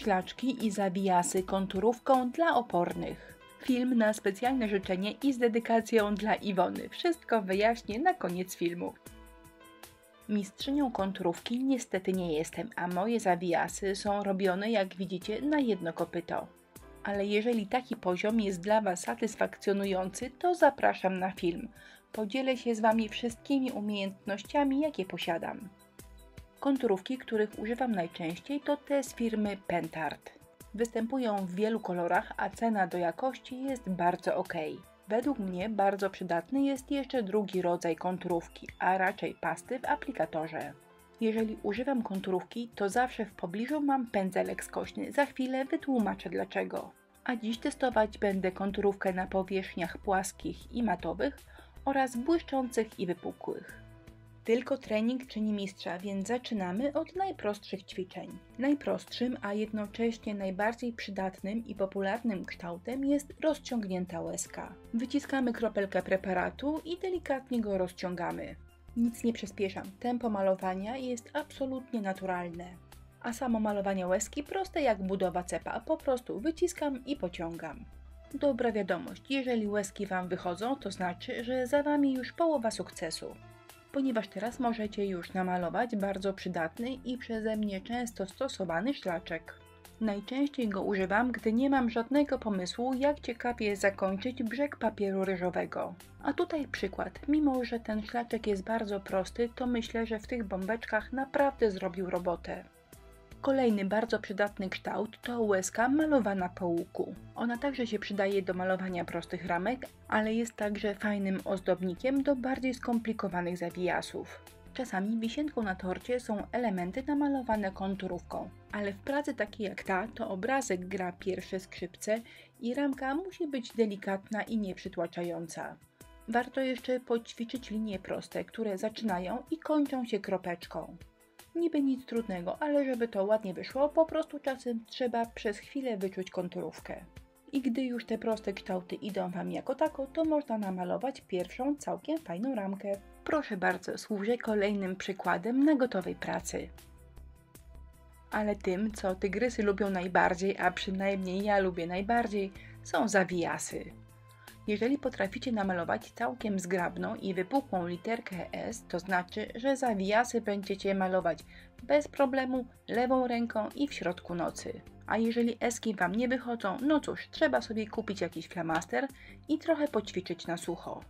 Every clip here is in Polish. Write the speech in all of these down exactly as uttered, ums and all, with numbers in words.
ślaczki i zawijasy konturówką dla opornych. Film na specjalne życzenie i z dedykacją dla Iwony. Wszystko wyjaśnię na koniec filmu. Mistrzynią konturówki niestety nie jestem, a moje zawijasy są robione, jak widzicie, na jedno kopyto. Ale jeżeli taki poziom jest dla Was satysfakcjonujący, to zapraszam na film. Podzielę się z Wami wszystkimi umiejętnościami, jakie posiadam. Konturówki, których używam najczęściej, to te z firmy Pentart. Występują w wielu kolorach, a cena do jakości jest bardzo ok. Według mnie bardzo przydatny jest jeszcze drugi rodzaj konturówki, a raczej pasty w aplikatorze. Jeżeli używam konturówki, to zawsze w pobliżu mam pędzelek skośny. Za chwilę wytłumaczę dlaczego. A dziś testować będę konturówkę na powierzchniach płaskich i matowych oraz błyszczących i wypukłych. Tylko trening czyni mistrza, więc zaczynamy od najprostszych ćwiczeń. Najprostszym, a jednocześnie najbardziej przydatnym i popularnym kształtem jest rozciągnięta łezka. Wyciskamy kropelkę preparatu i delikatnie go rozciągamy. Nic nie przyspieszam, tempo malowania jest absolutnie naturalne. A samo malowanie łezki proste jak budowa cepa, po prostu wyciskam i pociągam. Dobra wiadomość, jeżeli łezki Wam wychodzą, to znaczy, że za Wami już połowa sukcesu. Ponieważ teraz możecie już namalować bardzo przydatny i przeze mnie często stosowany szlaczek. Najczęściej go używam, gdy nie mam żadnego pomysłu, jak ciekawie zakończyć brzeg papieru ryżowego. A tutaj przykład. Mimo że ten szlaczek jest bardzo prosty, to myślę, że w tych bombeczkach naprawdę zrobił robotę. Kolejny bardzo przydatny kształt to łezka malowana po łuku. Ona także się przydaje do malowania prostych ramek, ale jest także fajnym ozdobnikiem do bardziej skomplikowanych zawijasów. Czasami wisienką na torcie są elementy namalowane konturówką, ale w pracy takiej jak ta, to obrazek gra pierwsze skrzypce i ramka musi być delikatna i nieprzytłaczająca. Warto jeszcze poćwiczyć linie proste, które zaczynają i kończą się kropeczką. Niby nic trudnego, ale żeby to ładnie wyszło, po prostu czasem trzeba przez chwilę wyczuć konturówkę. I gdy już te proste kształty idą Wam jako tako, to można namalować pierwszą całkiem fajną ramkę. Proszę bardzo, służę kolejnym przykładem na gotowej pracy. Ale tym, co tygrysy lubią najbardziej, a przynajmniej ja lubię najbardziej, są zawijasy. Jeżeli potraficie namalować całkiem zgrabną i wypukłą literkę S, to znaczy, że zawijasy będziecie malować bez problemu, lewą ręką i w środku nocy. A jeżeli eski Wam nie wychodzą, no cóż, trzeba sobie kupić jakiś flamaster i trochę poćwiczyć na sucho.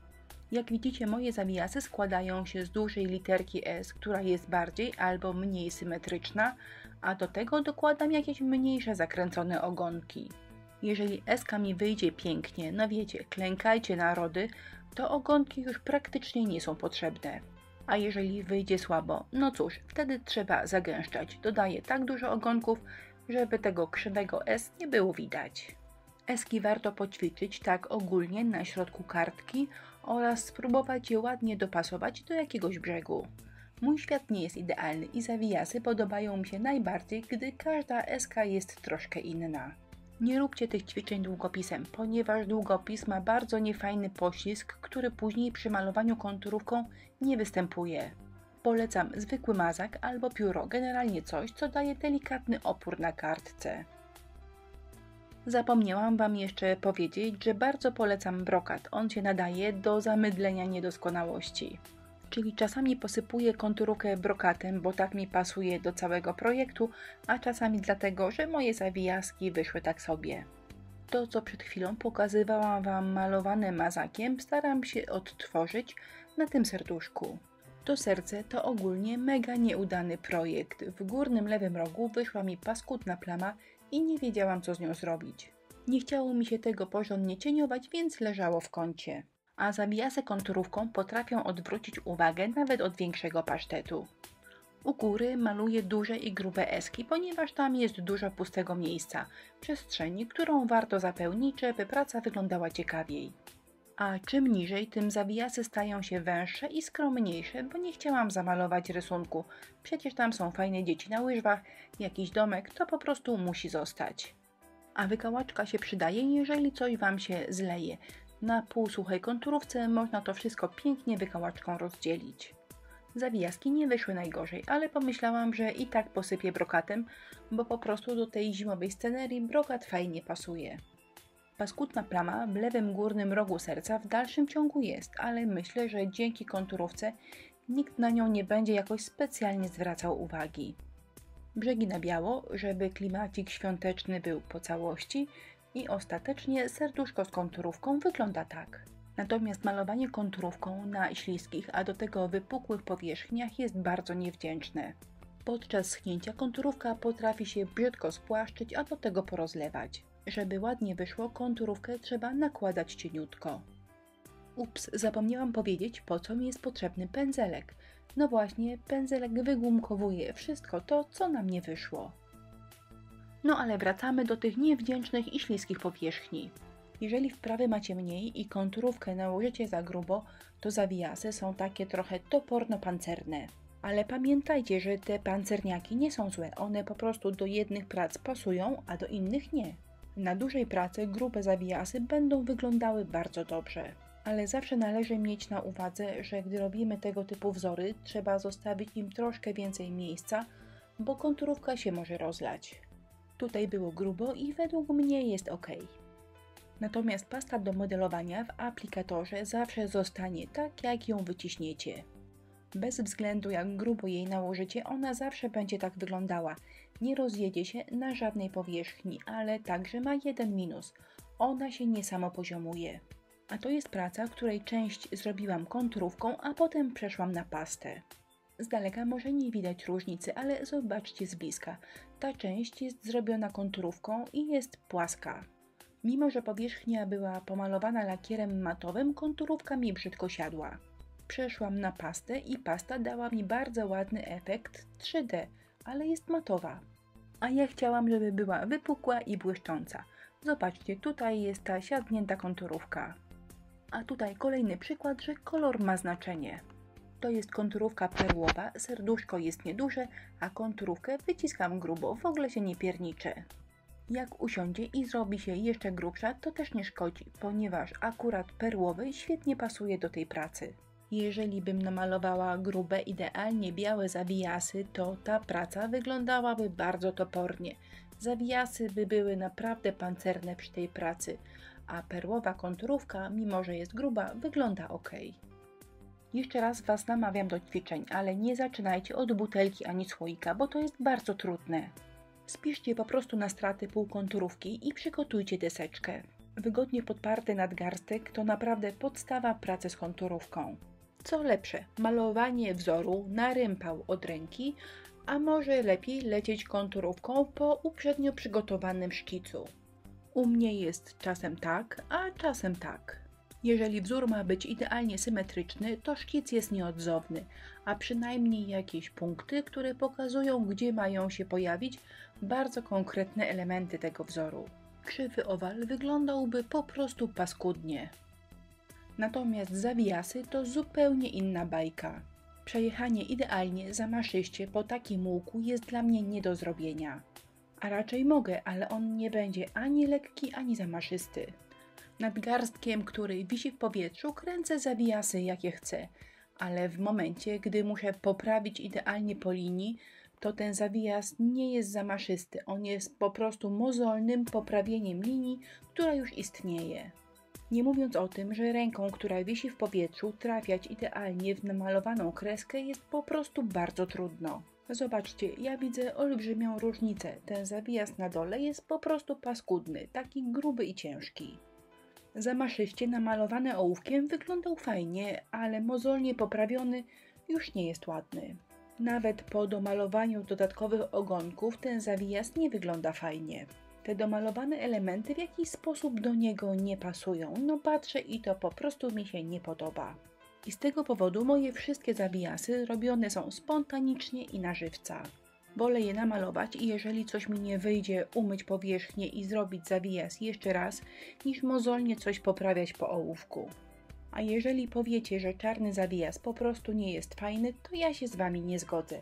Jak widzicie, moje zawijasy składają się z dużej literki S, która jest bardziej albo mniej symetryczna, a do tego dokładam jakieś mniejsze zakręcone ogonki. Jeżeli eska mi wyjdzie pięknie, no wiecie, klękajcie narody, to ogonki już praktycznie nie są potrzebne. A jeżeli wyjdzie słabo, no cóż, wtedy trzeba zagęszczać. Dodaję tak dużo ogonków, żeby tego krzywego S nie było widać. Eski warto poćwiczyć tak ogólnie na środku kartki oraz spróbować je ładnie dopasować do jakiegoś brzegu. Mój świat nie jest idealny i zawijasy podobają mi się najbardziej, gdy każda eska jest troszkę inna. Nie róbcie tych ćwiczeń długopisem, ponieważ długopis ma bardzo niefajny poślizg, który później przy malowaniu konturówką nie występuje. Polecam zwykły mazak albo pióro, generalnie coś, co daje delikatny opór na kartce. Zapomniałam Wam jeszcze powiedzieć, że bardzo polecam brokat. On się nadaje do zamydlenia niedoskonałości. Czyli czasami posypuję konturówkę brokatem, bo tak mi pasuje do całego projektu, a czasami dlatego, że moje zawijaski wyszły tak sobie. To, co przed chwilą pokazywałam Wam malowane mazakiem, staram się odtworzyć na tym serduszku. To serce to ogólnie mega nieudany projekt. W górnym lewym rogu wyszła mi paskudna plama i nie wiedziałam, co z nią zrobić. Nie chciało mi się tego porządnie cieniować, więc leżało w kącie. A zawijasy konturówką potrafią odwrócić uwagę nawet od większego pasztetu. U góry maluję duże i grube eski, ponieważ tam jest dużo pustego miejsca, przestrzeni, którą warto zapełnić, żeby praca wyglądała ciekawiej. A czym niżej, tym zawijasy stają się węższe i skromniejsze, bo nie chciałam zamalować rysunku. Przecież tam są fajne dzieci na łyżwach, jakiś domek, to po prostu musi zostać. A wykałaczka się przydaje, jeżeli coś Wam się zleje. Na półsuchej konturówce można to wszystko pięknie wykałaczką rozdzielić. Zawijaski nie wyszły najgorzej, ale pomyślałam, że i tak posypię brokatem, bo po prostu do tej zimowej scenerii brokat fajnie pasuje. Paskudna plama w lewym górnym rogu serca w dalszym ciągu jest, ale myślę, że dzięki konturówce nikt na nią nie będzie jakoś specjalnie zwracał uwagi. Brzegi na biało, żeby klimacik świąteczny był po całości i ostatecznie serduszko z konturówką wygląda tak. Natomiast malowanie konturówką na śliskich, a do tego wypukłych powierzchniach jest bardzo niewdzięczne. Podczas schnięcia konturówka potrafi się brzydko spłaszczyć, a do tego porozlewać. Żeby ładnie wyszło, konturówkę trzeba nakładać cieniutko. Ups, zapomniałam powiedzieć, po co mi jest potrzebny pędzelek. No właśnie, pędzelek wygumkowuje wszystko to, co nam nie wyszło. No ale wracamy do tych niewdzięcznych i śliskich powierzchni. Jeżeli wprawy macie mniej i konturówkę nałożycie za grubo, to zawijasy są takie trochę toporno-pancerne. Ale pamiętajcie, że te pancerniaki nie są złe, one po prostu do jednych prac pasują, a do innych nie. Na dużej pracy grube zawijasy będą wyglądały bardzo dobrze. Ale zawsze należy mieć na uwadze, że gdy robimy tego typu wzory, trzeba zostawić im troszkę więcej miejsca, bo konturówka się może rozlać. Tutaj było grubo i według mnie jest ok. Natomiast pasta do modelowania w aplikatorze zawsze zostanie tak, jak ją wyciśniecie. Bez względu jak grubo jej nałożycie, ona zawsze będzie tak wyglądała. Nie rozjedzie się na żadnej powierzchni, ale także ma jeden minus. Ona się nie samopoziomuje. A to jest praca, której część zrobiłam konturówką, a potem przeszłam na pastę. Z daleka może nie widać różnicy, ale zobaczcie z bliska. Ta część jest zrobiona konturówką i jest płaska. Mimo że powierzchnia była pomalowana lakierem matowym, konturówka mi brzydko siadła. Przeszłam na pastę i pasta dała mi bardzo ładny efekt trzy D, ale jest matowa. A ja chciałam, żeby była wypukła i błyszcząca. Zobaczcie, tutaj jest ta siadnięta konturówka. A tutaj kolejny przykład, że kolor ma znaczenie. To jest konturówka perłowa, serduszko jest nieduże, a konturówkę wyciskam grubo, w ogóle się nie pierniczę. Jak usiądzie i zrobi się jeszcze grubsza, to też nie szkodzi, ponieważ akurat perłowy świetnie pasuje do tej pracy. Jeżeli bym namalowała grube, idealnie białe zawijasy, to ta praca wyglądałaby bardzo topornie. Zawijasy by były naprawdę pancerne przy tej pracy, a perłowa konturówka, mimo że jest gruba, wygląda ok. Jeszcze raz Was namawiam do ćwiczeń, ale nie zaczynajcie od butelki ani słoika, bo to jest bardzo trudne. Spiszcie po prostu na straty pół konturówki i przygotujcie deseczkę. Wygodnie podparty nadgarstek to naprawdę podstawa pracy z konturówką. Co lepsze, malowanie wzoru na rympał od ręki, a może lepiej lecieć konturówką po uprzednio przygotowanym szkicu. U mnie jest czasem tak, a czasem tak. Jeżeli wzór ma być idealnie symetryczny, to szkic jest nieodzowny, a przynajmniej jakieś punkty, które pokazują, gdzie mają się pojawić bardzo konkretne elementy tego wzoru. Krzywy owal wyglądałby po prostu paskudnie. Natomiast zawijasy to zupełnie inna bajka. Przejechanie idealnie zamaszyście po takim łuku jest dla mnie nie do zrobienia. A raczej mogę, ale on nie będzie ani lekki, ani zamaszysty. Nadgarstkiem, który wisi w powietrzu, kręcę zawijasy jakie chcę, ale w momencie, gdy muszę poprawić idealnie po linii, to ten zawijas nie jest zamaszysty, on jest po prostu mozolnym poprawieniem linii, która już istnieje. Nie mówiąc o tym, że ręką, która wisi w powietrzu, trafiać idealnie w namalowaną kreskę jest po prostu bardzo trudno. Zobaczcie, ja widzę olbrzymią różnicę, ten zawijas na dole jest po prostu paskudny, taki gruby i ciężki. Zamaszyście namalowany ołówkiem wyglądał fajnie, ale mozolnie poprawiony już nie jest ładny. Nawet po domalowaniu dodatkowych ogonków ten zawijas nie wygląda fajnie. Te domalowane elementy w jakiś sposób do niego nie pasują, no patrzę i to po prostu mi się nie podoba. I z tego powodu moje wszystkie zawijasy robione są spontanicznie i na żywca. Wolę je namalować i jeżeli coś mi nie wyjdzie, umyć powierzchnię i zrobić zawijas jeszcze raz, niż mozolnie coś poprawiać po ołówku. A jeżeli powiecie, że czarny zawijas po prostu nie jest fajny, to ja się z Wami nie zgodzę.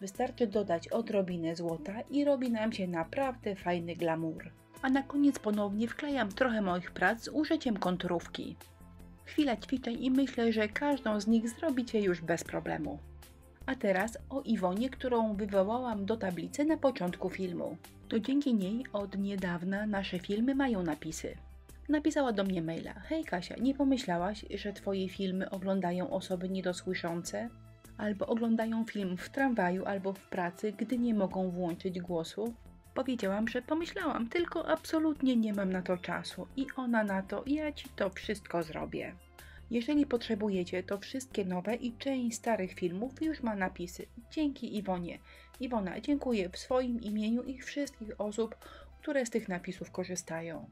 Wystarczy dodać odrobinę złota i robi nam się naprawdę fajny glamour. A na koniec ponownie wklejam trochę moich prac z użyciem konturówki. Chwila ćwiczeń i myślę, że każdą z nich zrobicie już bez problemu. A teraz o Iwonie, którą wywołałam do tablicy na początku filmu. To dzięki niej od niedawna nasze filmy mają napisy. Napisała do mnie maila. Hej Kasia, nie pomyślałaś, że twoje filmy oglądają osoby niedosłyszące? Albo oglądają film w tramwaju albo w pracy, gdy nie mogą włączyć głosu? Powiedziałam, że pomyślałam, tylko absolutnie nie mam na to czasu. I ona na to, ja ci to wszystko zrobię. Jeżeli potrzebujecie, to wszystkie nowe i część starych filmów już ma napisy. Dzięki Iwonie. Iwona, dziękuję w swoim imieniu i wszystkich osób, które z tych napisów korzystają.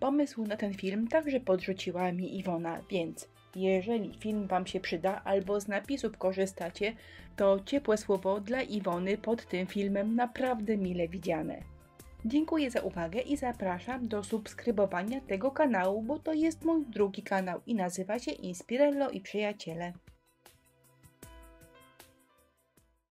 Pomysł na ten film także podrzuciła mi Iwona, więc jeżeli film wam się przyda albo z napisów korzystacie, to ciepłe słowo dla Iwony pod tym filmem naprawdę mile widziane. Dziękuję za uwagę i zapraszam do subskrybowania tego kanału, bo to jest mój drugi kanał i nazywa się Inspirello i Przyjaciele.